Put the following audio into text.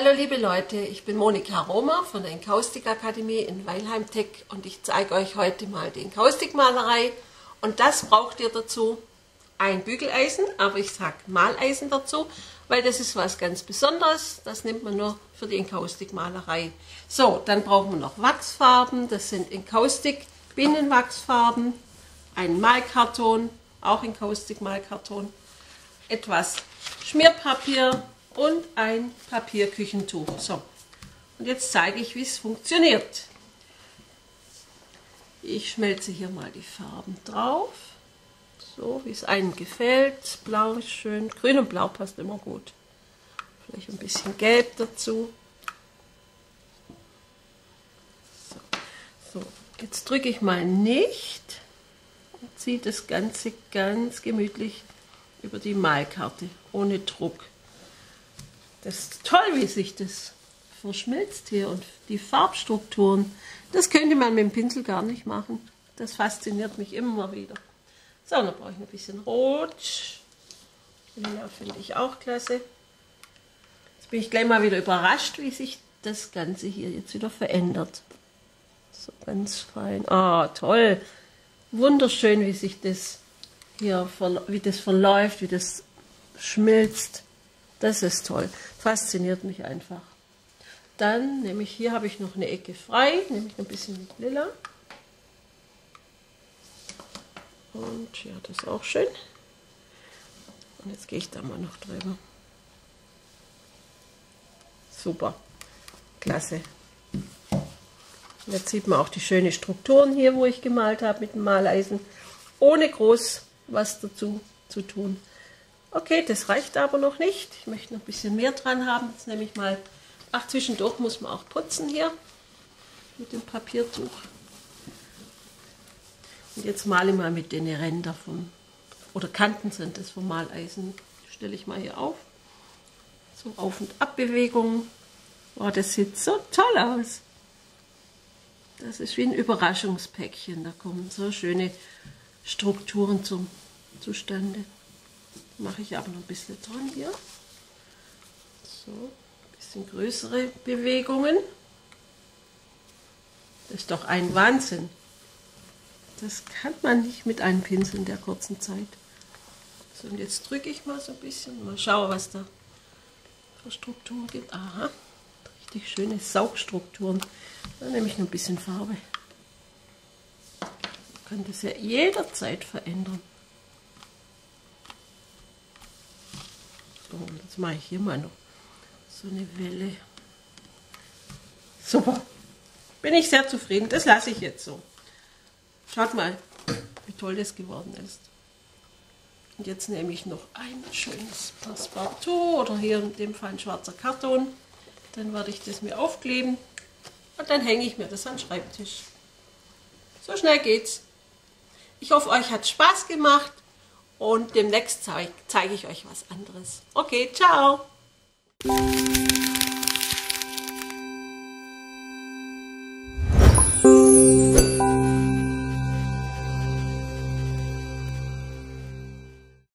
Hallo liebe Leute, ich bin Monika Romer von der Encaustic Akademie in Weilheimtech und ich zeige euch heute mal die Encaustic Malerei. Und das braucht ihr dazu ein Bügeleisen, aber ich sage Maleisen dazu, weil das ist was ganz Besonderes, das nimmt man nur für die Encaustic Malerei. So, dann brauchen wir noch Wachsfarben, das sind Encaustic Binnenwachsfarben, einen Malkarton, auch Encaustic Malkarton, etwas Schmierpapier und ein Papierküchentuch. So, und jetzt zeige ich, wie es funktioniert. Ich schmelze hier mal die Farben drauf, so wie es einem gefällt. Blau ist schön, grün und blau passt immer gut. Vielleicht ein bisschen gelb dazu. So, jetzt drücke ich mal nicht und ziehe das Ganze ganz gemütlich über die Malkarte, ohne Druck. Das ist toll, wie sich das verschmilzt hier und die Farbstrukturen. Das könnte man mit dem Pinsel gar nicht machen. Das fasziniert mich immer wieder. So, dann brauche ich ein bisschen Rot. Lila finde ich auch klasse. Jetzt bin ich gleich mal wieder überrascht, wie sich das Ganze hier jetzt wieder verändert. So ganz fein. Ah, toll. Wunderschön, wie sich das hier, wie das verläuft, wie das schmilzt. Das ist toll, fasziniert mich einfach. Dann nehme ich, hier habe ich noch eine Ecke frei, nehme ich ein bisschen mit Lila. Und ja, das ist auch schön. Und jetzt gehe ich da mal noch drüber. Super, klasse. Und jetzt sieht man auch die schönen Strukturen hier, wo ich gemalt habe mit dem Maleisen, ohne groß was dazu zu tun. Okay, das reicht aber noch nicht. Ich möchte noch ein bisschen mehr dran haben. Jetzt nehme ich mal, ach, zwischendurch muss man auch putzen hier mit dem Papiertuch. Und jetzt male ich mal mit den Rändern vom, oder Kanten sind das vom Maleisen. Stelle ich mal hier auf. So Auf- und Abbewegungen. Oh, das sieht so toll aus. Das ist wie ein Überraschungspäckchen. Da kommen so schöne Strukturen zustande. Mache ich aber noch ein bisschen dran hier. So, ein bisschen größere Bewegungen. Das ist doch ein Wahnsinn. Das kann man nicht mit einem Pinsel in der kurzen Zeit. So, und jetzt drücke ich mal so ein bisschen. Mal schauen, was da für Strukturen gibt. Aha, richtig schöne Saugstrukturen. Dann nehme ich noch ein bisschen Farbe. Man kann das ja jederzeit verändern. Und jetzt mache ich hier mal noch so eine Welle. Super. Bin ich sehr zufrieden. Das lasse ich jetzt so. Schaut mal, wie toll das geworden ist. Und jetzt nehme ich noch ein schönes Passepartout oder hier in dem Fall ein schwarzer Karton. Dann werde ich das mir aufkleben und dann hänge ich mir das an den Schreibtisch. So schnell geht's. Ich hoffe, euch hat Spaß gemacht. Und demnächst zeige ich euch was anderes. Okay, ciao!